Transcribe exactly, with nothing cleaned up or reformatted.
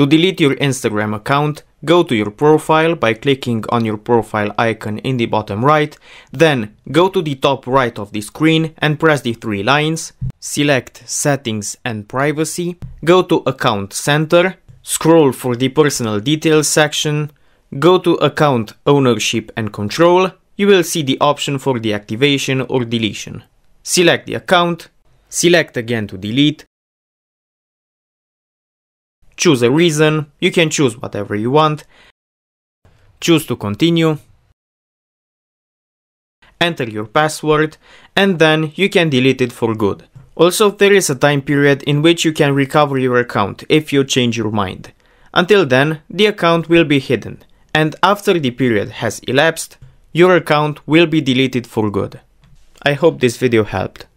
To delete your Instagram account, go to your profile by clicking on your profile icon in the bottom right, then go to the top right of the screen and press the three lines, select Settings and Privacy, go to Account Center, scroll for the Personal Details section, go to Account Ownership and Control, you will see the option for the activation or deletion. Select the account, select again to delete, choose a reason, you can choose whatever you want, choose to continue, enter your password, and then you can delete it for good. Also, there is a time period in which you can recover your account if you change your mind. Until then, the account will be hidden, and after the period has elapsed, your account will be deleted for good. I hope this video helped.